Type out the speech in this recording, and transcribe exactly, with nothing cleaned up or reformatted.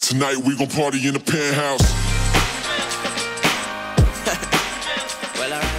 Tonight we gon' party in the penthouse. Well, alright.